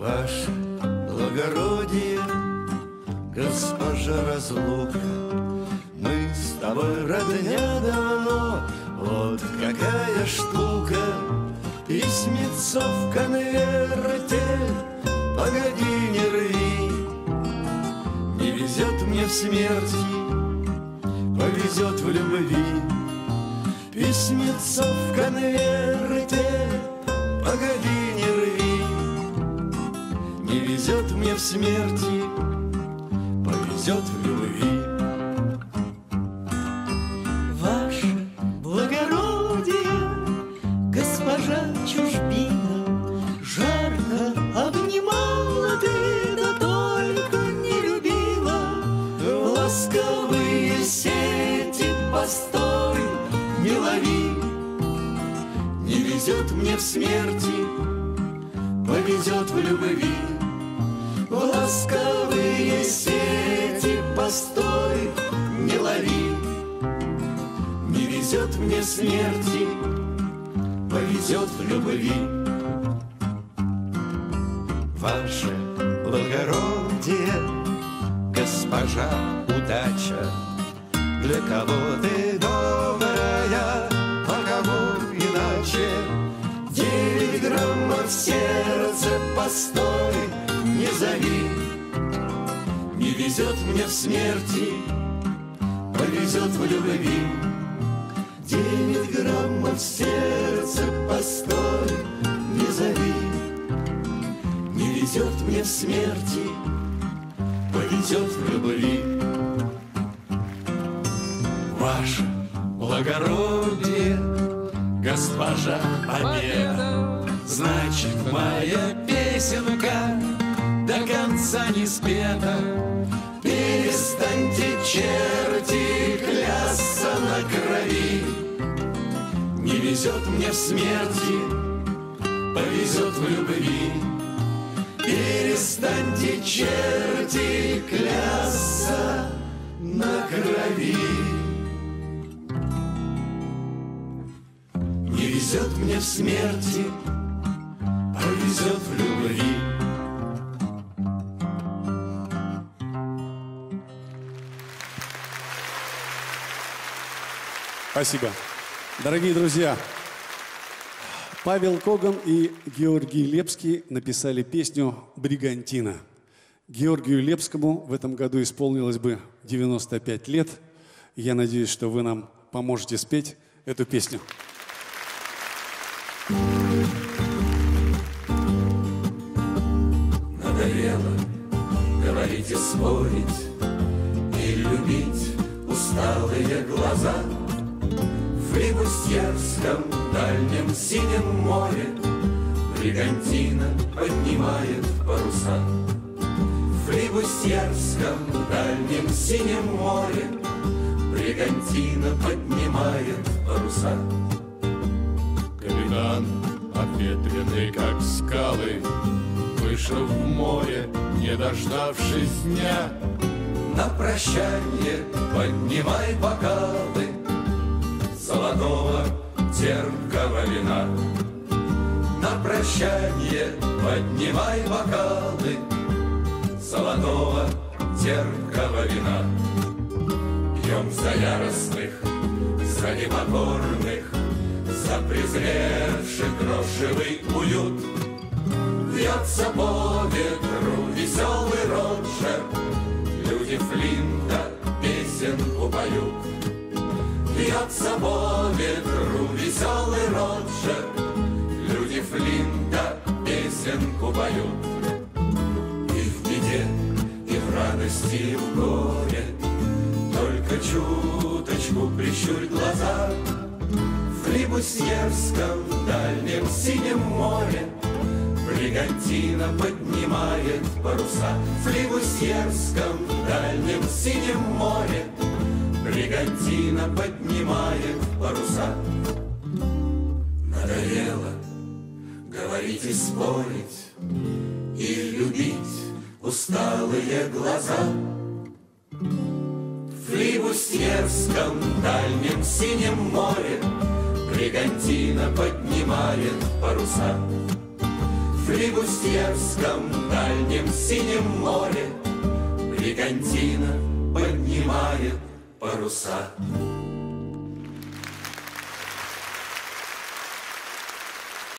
Ваше благородие, госпожа разлука, мы с тобой родня давно, вот какая штука. Письмецо в конверте, погоди, не рви, не везет мне в смерти, повезет в любви. Письмецо в конверте, погоди, не рви, не везет мне в смерти, повезет в любви. Смерти повезет в любви, в ласковые сети постой, не лови, не везет мне смерти, повезет в любви. Ваше благородие, госпожа удача, для кого ты добрая, а кому иначе. 9 граммов сердце, постой, не зови, не везет мне в смерти, повезет в любви. 9 граммов сердце, постой, не зови, не везет мне в смерти, повезет в любви. Ваше благородие, госпожа Победа, значит, моя песенка до конца не спета. Перестаньте, черти, клясться на крови, не везет мне в смерти, повезет в любви. Перестаньте, черти, клясться на крови, повезет мне в смерти, повезет в любви. Спасибо. Дорогие друзья, Павел Коган и Георгий Лепский написали песню «Бригантина». Георгию Лепскому в этом году исполнилось бы 95 лет. Я надеюсь, что вы нам поможете спеть эту песню. Надоело говорить и спорить, и любить усталые глаза. В Фрибурсьерском дальнем синем море бригантина поднимает паруса. В Фрибурсьерском дальнем синем море бригантина поднимает паруса. Капитан, обветренный как скалы, вышел в море, не дождавшись дня. На прощание поднимай бокалы золотого терпкого вина. На прощание поднимай бокалы золотого терпкого вина. Пьем за яростных, за непокорных, за презревший грошевый уют. Вьется по ветру веселый Роджер, люди Флинта песенку поют. Вьется по ветру веселый Роджер, люди Флинта песенку поют. И в беде, и в радости, и в горе, только чуточку прищурь глаза. В Флибусьерском дальнем синем море бригантина поднимает паруса. В Флибусьерском дальнем синем море бригантина поднимает паруса. Надоело говорить и спорить, и любить усталые глаза. В Флибусьерском дальнем синем море бригантина поднимает паруса. В Прибустьевском дальнем синем море Бригантина поднимает паруса.